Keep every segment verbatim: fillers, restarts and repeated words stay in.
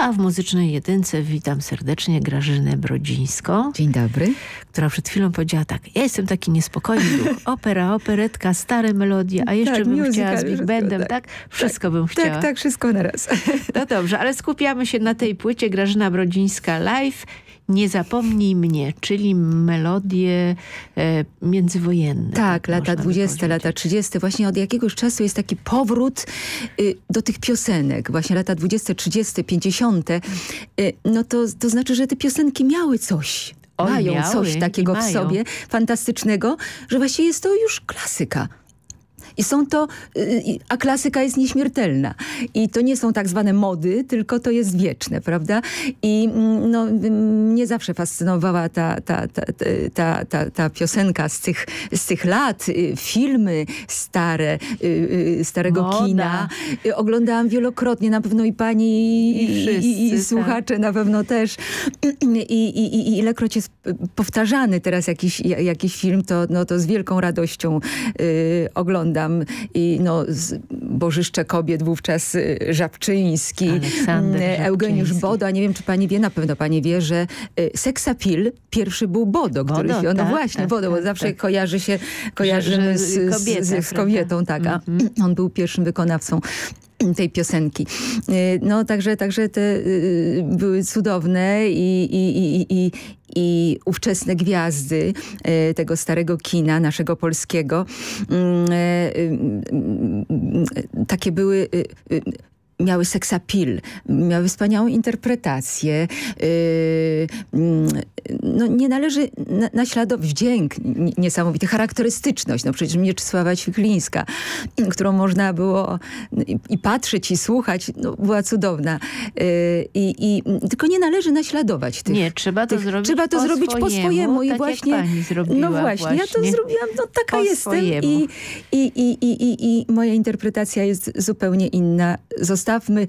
A w Muzycznej Jedynce witam serdecznie Grażynę Brodzińską. Dzień dobry. Która przed chwilą powiedziała tak, ja jestem taki niespokojny duch. Opera, operettka, stare melodie, a jeszcze tak, bym musical, chciała z Big Bandem, tak? tak? Wszystko tak, bym chciała. Tak, tak, wszystko na raz. No dobrze, ale skupiamy się na tej płycie Grażyna Brodzińska live. Nie zapomnij mnie, czyli melodie e, międzywojenne. Tak, lata dwudzieste, lata trzydzieste. Właśnie od jakiegoś czasu jest taki powrót y, do tych piosenek. Właśnie lata dwudzieste, trzydzieste, pięćdziesiąte. Y, no to, to znaczy, że te piosenki miały coś. Oj, mają miały, coś takiego w sobie fantastycznego, że właśnie jest to już klasyka. I są to, a klasyka jest nieśmiertelna. I to nie są tak zwane mody, tylko to jest wieczne, prawda? I no, mnie zawsze fascynowała ta, ta, ta, ta, ta, ta piosenka z tych, z tych lat. Filmy stare, starego Moda. kina. Oglądałam wielokrotnie, na pewno i pani, i, wszyscy, i, i słuchacze tak. na pewno też. I, i, i ilekroć jest powtarzany teraz jakiś, jakiś film, to, no, to z wielką radością y, oglądam. I no, Bożyszcze kobiet, wówczas Żabczyński, Aleksander Eugeniusz Żabczyński. Bodo, a nie wiem, czy pani wie, na pewno pani wie, że Sex Appeal pierwszy był Bodo, Bodo który się, no tak, właśnie, tak, Bodo, tak, bo tak, zawsze tak. kojarzy się, kojarzymy z, z, z, z kobietą, tak, a mm -hmm. on był pierwszym wykonawcą tej piosenki. No także, także te były cudowne i, i, i, i, i ówczesne gwiazdy tego starego kina, naszego polskiego, takie były, miały seks appeal, miały wspaniałą interpretację. No, nie należy naśladować wdzięk niesamowity, charakterystyczność. No przecież Mieczysława Ćwiklińska, którą można było i patrzeć, i słuchać, no, była cudowna. I, i, tylko nie należy naśladować tych. Nie, trzeba to tych, zrobić Trzeba to po zrobić swojemu, po swojemu. I tak właśnie, jak pani zrobiła, no właśnie, właśnie, ja to zrobiłam, no taka po jestem. I, i, i, i, i, I moja interpretacja jest zupełnie inna. Zostawmy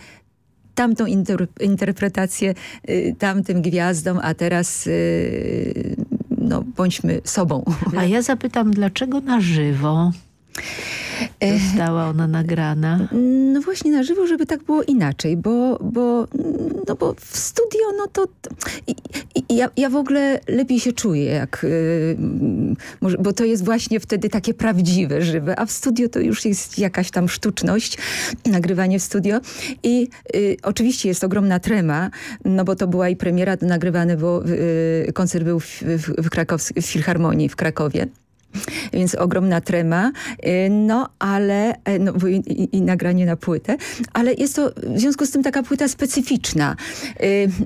tamtą inter interpretację y, tamtym gwiazdom, a teraz y, no, bądźmy sobą. A ja zapytam, dlaczego na żywo została ona nagrana? No właśnie na żywo, żeby tak było inaczej, bo, bo, no bo w studio no to... I, i, ja, ja w ogóle lepiej się czuję, jak, y, bo to jest właśnie wtedy takie prawdziwe, żywe, a w studio to już jest jakaś tam sztuczność, nagrywanie w studio. I y, oczywiście jest ogromna trema, no bo to była i premiera, to nagrywane, bo y, koncert był w, w, w, Krakowskiej, w Filharmonii w Krakowie. Więc ogromna trema, no ale no, i, i, i nagranie na płytę, ale jest to w związku z tym taka płyta specyficzna,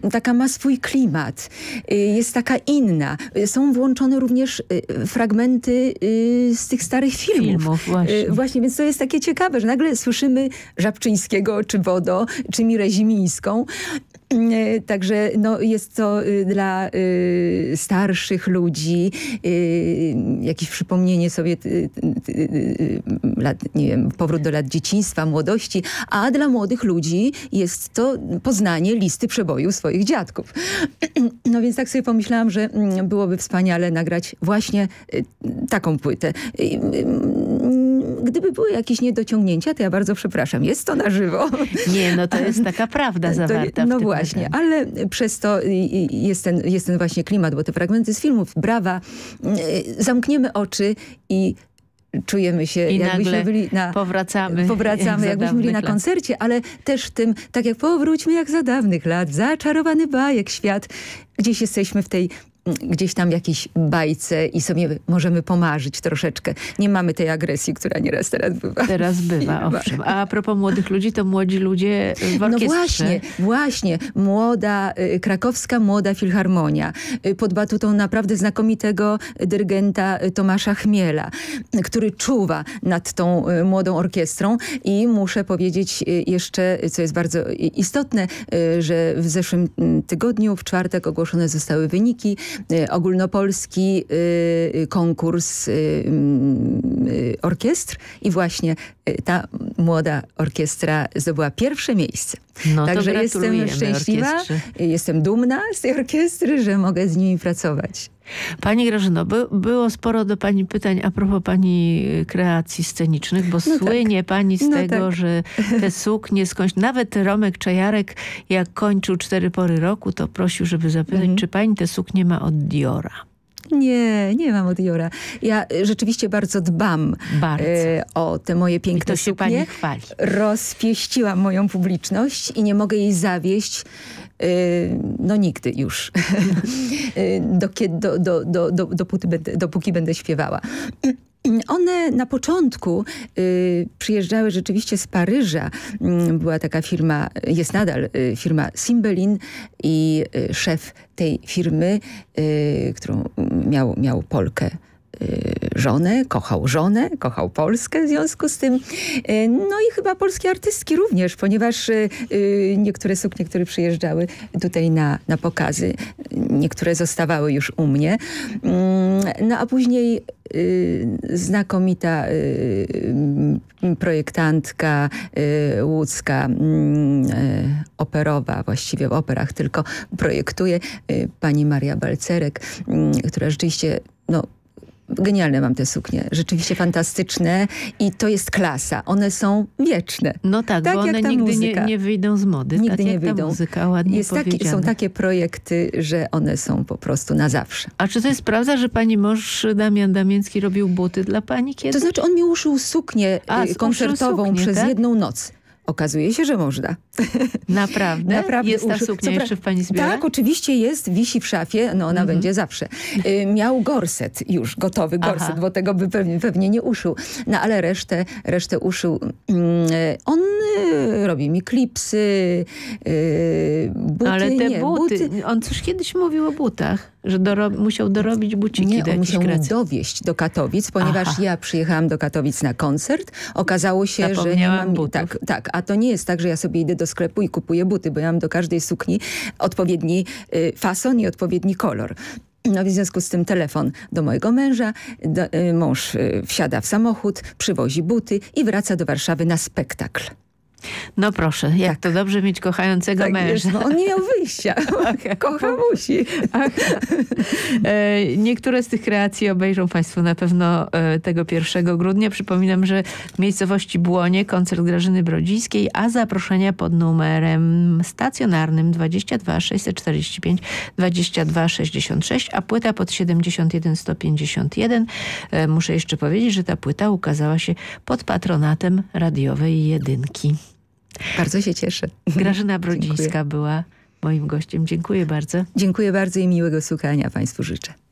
y, taka ma swój klimat, y, jest taka inna. Są włączone również y, fragmenty y, z tych starych filmów. filmów właśnie. Y, właśnie, więc to jest takie ciekawe, że nagle słyszymy Żabczyńskiego, czy Bodo, czy Mirę Zimińską. Także no, jest to dla y, starszych ludzi y, jakieś przypomnienie sobie y, y, y, lat, nie wiem, powrót do lat dzieciństwa, młodości, a dla młodych ludzi jest to poznanie listy przeboju swoich dziadków. No więc tak sobie pomyślałam, że byłoby wspaniale nagrać właśnie y, taką płytę. Y, y, Gdyby były jakieś niedociągnięcia, to ja bardzo przepraszam. Jest to na żywo. Nie, no to jest taka prawda zawarta to, w No tym właśnie, programie. Ale przez to jest ten, jest ten właśnie klimat, bo te fragmenty z filmów, brawa, zamkniemy oczy i czujemy się, I jakbyśmy byli na... powracamy. Powracamy, jak jakbyśmy byli na koncercie, ale też tym, tak jak powróćmy jak za dawnych lat, zaczarowany bajek świat, gdzieś jesteśmy w tej... gdzieś tam jakiejś bajce i sobie możemy pomarzyć troszeczkę. Nie mamy tej agresji, która nieraz teraz bywa. Teraz bywa, bywa. owszem. A, a propos młodych ludzi, to młodzi ludzie w orkiestrze. No właśnie, właśnie. Młoda, krakowska młoda filharmonia pod batutą naprawdę znakomitego dyrygenta Tomasza Chmiela, który czuwa nad tą młodą orkiestrą i muszę powiedzieć jeszcze, co jest bardzo istotne, że w zeszłym tygodniu, w czwartek ogłoszone zostały wyniki ogólnopolski y, konkurs y, y, orkiestr i właśnie ta młoda orkiestra zdobyła pierwsze miejsce. No, także jestem szczęśliwa, orkiestrze. jestem dumna z tej orkiestry, że mogę z nimi pracować. Pani Grażyno, by, było sporo do Pani pytań a propos Pani kreacji scenicznych, bo no słynie tak. Pani z no tego, tak. że te suknie skądś... Nawet Romek Czajarek, jak kończył Cztery Pory Roku, to prosił, żeby zapytać, mhm. czy Pani te suknie ma od Diora? Nie, nie mam od Diora. Ja rzeczywiście bardzo dbam bardzo. E, o te moje piękne suknie. I to się Pani chwali. Rozpieściłam moją publiczność i nie mogę jej zawieść. No nigdy już. do, do, do, do, do, dopóty będę, dopóki będę śpiewała. One na początku y, przyjeżdżały rzeczywiście z Paryża. Y, była taka firma, jest nadal y, firma Cymbelin i y, szef tej firmy, y, którą miał, miał Polkę. żonę, kochał żonę, kochał Polskę w związku z tym. No i chyba polskie artystki również, ponieważ niektóre suknie, które przyjeżdżały tutaj na, na pokazy, niektóre zostawały już u mnie. No a później znakomita projektantka łódzka, operowa, właściwie w operach tylko projektuje, pani Maria Balcerek, która rzeczywiście, no, genialne mam te suknie, rzeczywiście fantastyczne i to jest klasa. One są wieczne. No tak, tak bo one nigdy nie, nie wyjdą z mody. Nigdy tak nie jak wyjdą. Ta muzyka, ładnie jest taki, są takie projekty, że one są po prostu na zawsze. A czy to jest prawda, że pani mąż Damian Damieński robił buty dla pani kiedyś? To znaczy on mi uszył suknię A, koncertową suknię, przez tak? jedną noc. Okazuje się, że można. Naprawdę? Naprawdę jest ta suknia jeszcze w pani zbiorze? Tak, oczywiście jest, wisi w szafie, no ona mm-hmm. będzie zawsze. Y, miał gorset już, gotowy gorset, Aha. bo tego by pewnie, pewnie nie uszył. No ale resztę, resztę uszył. Y, on y, robi mi klipsy, y, buty. Ale te nie, buty, buty, on coś kiedyś mówił o butach, że doro musiał dorobić buciki. Nie, do on musiał dowieść do Katowic, ponieważ Aha. ja przyjechałam do Katowic na koncert. Okazało się, że nie mam butów. Tak, tak, a to nie jest tak, że ja sobie idę do sklepu i kupuję buty, bo ja mam do każdej sukni odpowiedni y, fason i odpowiedni kolor. No w związku z tym telefon do mojego męża, do, y, mąż y, wsiada w samochód, przywozi buty i wraca do Warszawy na spektakl. No proszę, jak tak. to dobrze mieć kochającego tak, męża. Wiesz, no on nie miał wyjścia. Kocha musi. Niektóre z tych kreacji obejrzą Państwo na pewno tego pierwszego grudnia. Przypominam, że w miejscowości Błonie koncert Grażyny Brodzińskiej, a zaproszenia pod numerem stacjonarnym dwadzieścia dwa sześćset czterdzieści pięć dwadzieścia dwa sześćdziesiąt sześć, a płyta pod siedemdziesiąt jeden sto pięćdziesiąt jeden. Muszę jeszcze powiedzieć, że ta płyta ukazała się pod patronatem radiowej jedynki. Bardzo się cieszę. Grażyna Brodzińska Dziękuję. była moim gościem. Dziękuję bardzo. Dziękuję bardzo i miłego słuchania Państwu życzę.